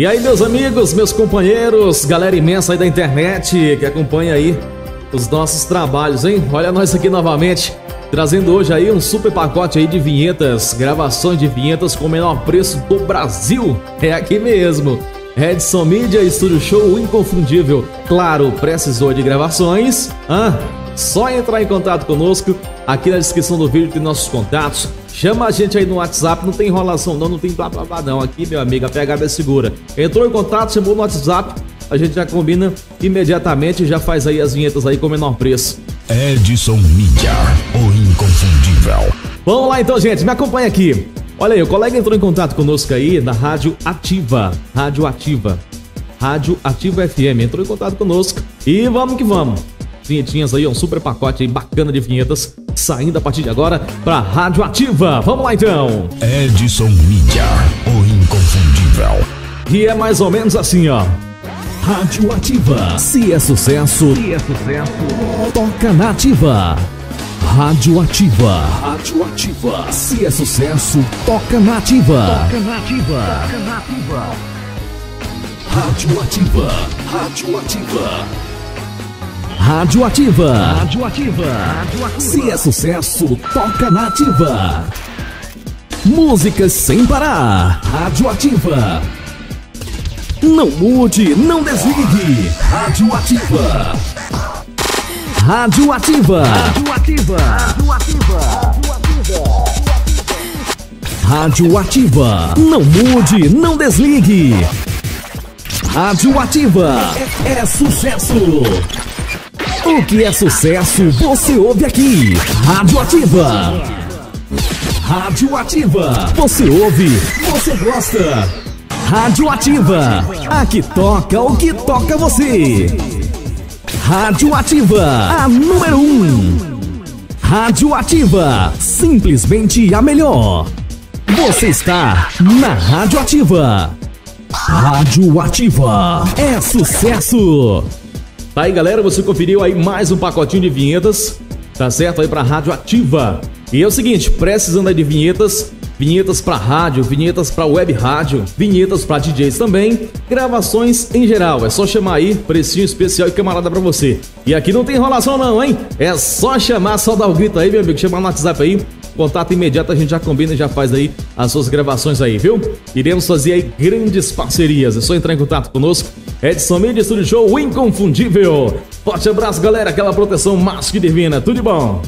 E aí, meus amigos, meus companheiros, galera imensa aí da internet que acompanha aí os nossos trabalhos, hein? Olha nós aqui novamente, trazendo hoje aí um super pacote aí de vinhetas, gravações de vinhetas com o menor preço do Brasil. É aqui mesmo, Edson Mídia Estúdio Show, inconfundível. Claro, precisou de gravações? Só entrar em contato conosco. Aqui na descrição do vídeo tem nossos contatos. Chama a gente aí no WhatsApp, não tem enrolação não, não tem blá blá blá não. Aqui, meu amigo, a PHB segura. Entrou em contato, chamou no WhatsApp, a gente já combina imediatamente e já faz aí as vinhetas aí com o menor preço. Edson Mídia, o inconfundível. Vamos lá então, gente, me acompanha aqui. Olha aí, o colega entrou em contato conosco aí na Rádio Ativa. Rádio Ativa FM, entrou em contato conosco e vamos que vamos. Vinhetinhas aí, um super pacote aí bacana de vinhetas saindo a partir de agora pra Rádio Ativa. Vamos lá então. Edson Mídia, o inconfundível. E é mais ou menos assim, ó. Rádio Ativa. Se é sucesso, toca na Ativa. Rádio Ativa. Rádio Ativa. Se é sucesso, toca na Ativa. Rádio Ativa. Rádio Ativa. Rádio Ativa. Rádio Ativa. Se é sucesso, toca na Ativa. Músicas sem parar. Rádio Ativa. Não mude, não desligue. Rádio Ativa. Rádio Ativa. Rádio Ativa. Rádio Ativa. Não mude, não desligue. Rádio Ativa. É sucesso. O que é sucesso, você ouve aqui. Rádio Ativa. Rádio Ativa. Você ouve, você gosta. Rádio Ativa. Aqui toca o que toca você. Rádio Ativa, a número 1. Rádio Ativa, simplesmente a melhor. Você está na Rádio Ativa. Rádio Ativa é sucesso. Tá aí, galera, você conferiu aí mais um pacotinho de vinhetas, tá certo? Aí pra Rádio Ativa. E é o seguinte, precisando aí de vinhetas, vinhetas pra rádio, vinhetas pra web rádio, vinhetas pra DJs também, gravações em geral, é só chamar aí, precinho especial e camarada pra você. E aqui não tem enrolação não, hein? É só chamar, só dar o grito aí, meu amigo, chamar no WhatsApp aí, contato imediato, a gente já combina e já faz aí as suas gravações aí, viu? Iremos fazer aí grandes parcerias, é só entrar em contato conosco. Edson Mídia Estúdio Show, o inconfundível. Forte abraço, galera, aquela proteção mágica e divina, tudo de bom.